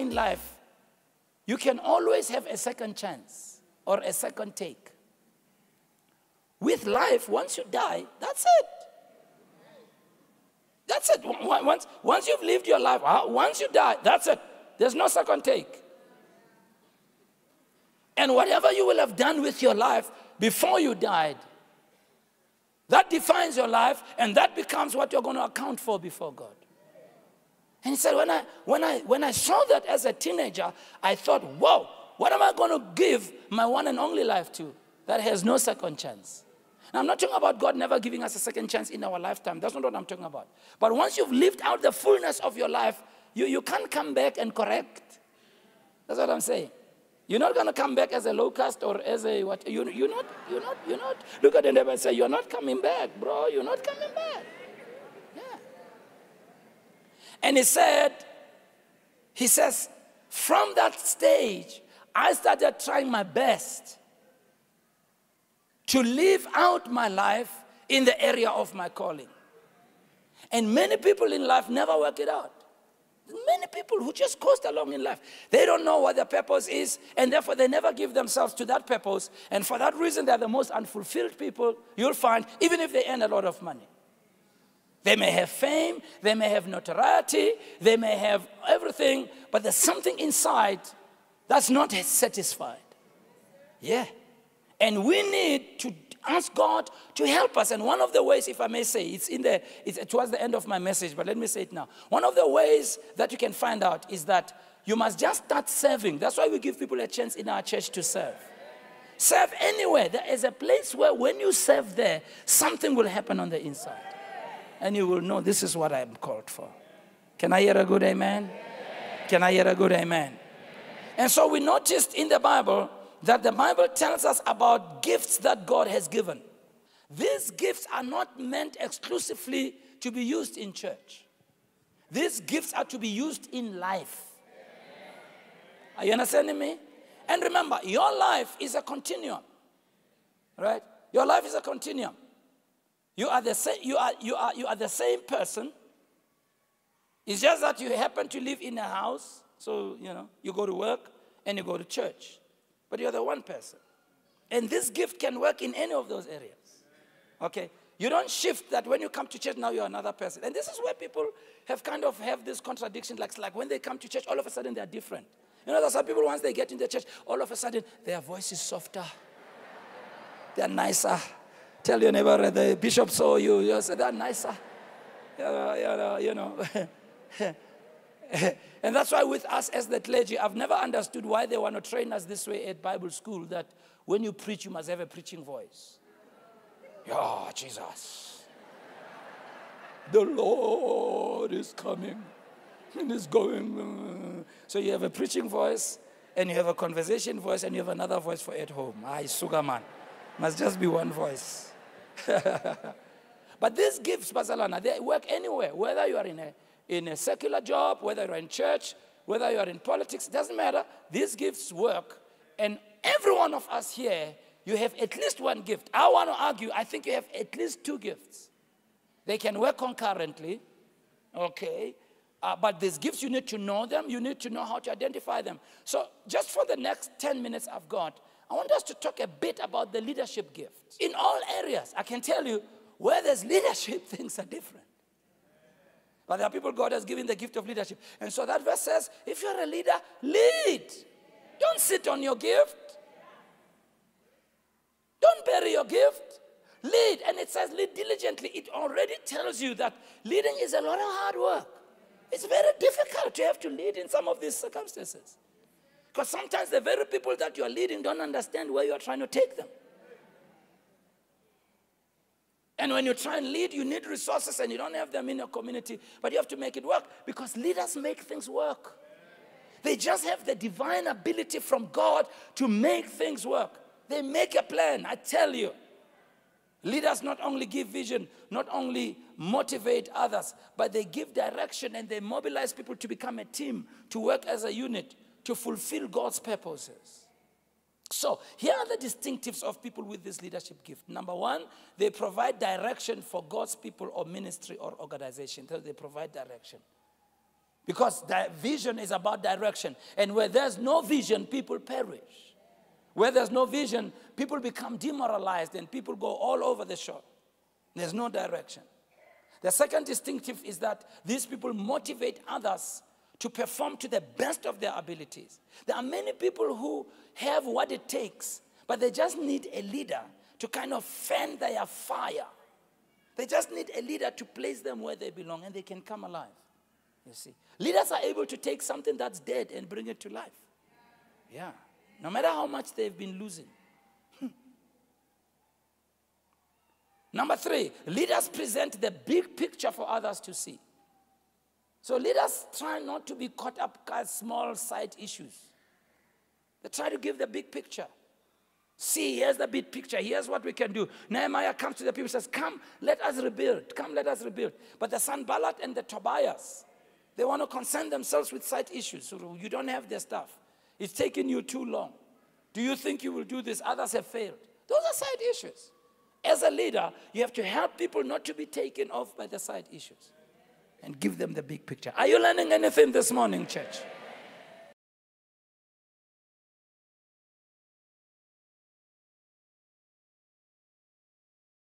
in life, you can always have a second chance or a second take. With life, once you die, that's it. That's it. Once you've lived your life, once you die, that's it. There's no second take. And whatever you will have done with your life before you died, that defines your life, and that becomes what you're going to account for before God. And he said, when I saw that as a teenager, I thought, whoa, what am I going to give my one and only life to? That has no second chance. Now, I'm not talking about God never giving us a second chance in our lifetime. That's not what I'm talking about. But once you've lived out the fullness of your life, you can't come back and correct. That's what I'm saying. You're not going to come back as a locust or as a what. You're not. Look at the neighbor and say, you're not coming back, bro. You're not coming back. Yeah. And he says, from that stage, I started trying my best to live out my life in the area of my calling. And many people in life never work it out. Many people who just coast along in life. They don't know what their purpose is, and therefore they never give themselves to that purpose. And for that reason, they're the most unfulfilled people you'll find, even if they earn a lot of money. They may have fame, they may have notoriety, they may have everything, but there's something inside that's not satisfied. Yeah. And we need to ask God to help us. And one of the ways, if I may say, it's towards the end of my message, but let me say it now. One of the ways that you can find out is that you must just start serving. That's why we give people a chance in our church to serve. Serve anywhere. There is a place where when you serve there, something will happen on the inside. And you will know this is what I am called for. Can I hear a good amen? Can I hear a good amen? And so we noticed in the Bible that the Bible tells us about gifts that God has given. These gifts are not meant exclusively to be used in church. These gifts are to be used in life. Are you understanding me? And remember, your life is a continuum, right? Your life is a continuum. You are the same person. It's just that you happen to live in a house, so, you know, you go to work and you go to church. But you're the one person. And this gift can work in any of those areas. Okay? You don't shift that when you come to church, now you're another person. And this is where people have this contradiction. Like when they come to church, all of a sudden they're different. You know, there's some people, once they get into the church, all of a sudden their voice is softer. They're nicer. Tell your neighbor, the bishop saw you. You say, they're nicer. You know. And that's why with us as the clergy, I've never understood why they want to train us this way at Bible school, that when you preach, you must have a preaching voice. Oh, Jesus. The Lord is coming and is going. So you have a preaching voice, and you have a conversation voice, and you have another voice for at home. Ah, Sugaman. Must just be one voice. But these gifts, Barcelona, they work anywhere, whether you are in a secular job, whether you're in church, whether you're in politics, it doesn't matter. These gifts work. And every one of us here, you have at least one gift. I want to argue, I think you have at least two gifts. They can work concurrently, okay? But these gifts, you need to know them. You need to know how to identify them. So just for the next 10 minutes I've got, I want us to talk a bit about the leadership gift. In all areas, I can tell you, where there's leadership, things are different. But there are people God has given the gift of leadership. And so that verse says, if you're a leader, lead. Don't sit on your gift. Don't bury your gift. Lead. And it says lead diligently. It already tells you that leading is a lot of hard work. It's very difficult to have to lead in some of these circumstances. Because sometimes the very people that you're leading don't understand where you're trying to take them. And when you try and lead, you need resources and you don't have them in your community. But you have to make it work because leaders make things work. They just have the divine ability from God to make things work. They make a plan, I tell you. Leaders not only give vision, not only motivate others, but they give direction and they mobilize people to become a team, to work as a unit, to fulfill God's purposes. So, here are the distinctives of people with this leadership gift. Number one, they provide direction for God's people or ministry or organization. They provide direction. Because that vision is about direction. And where there's no vision, people perish. Where there's no vision, people become demoralized and people go all over the shop. There's no direction. The second distinctive is that these people motivate others to perform to the best of their abilities. There are many people who have what it takes, but they just need a leader to kind of fan their fire. They just need a leader to place them where they belong, and they can come alive. You see, leaders are able to take something that's dead and bring it to life. Yeah, no matter how much they've been losing. Number three, leaders present the big picture for others to see. So leaders try not to be caught up by small side issues. They try to give the big picture. See, here's the big picture. Here's what we can do. Nehemiah comes to the people and says, come, let us rebuild. Come, let us rebuild. But the Sanballat and the Tobias, they want to concern themselves with side issues. So you don't have their stuff. It's taking you too long. Do you think you will do this? Others have failed. Those are side issues. As a leader, you have to help people not to be taken off by the side issues and give them the big picture. Are you learning anything this morning, church?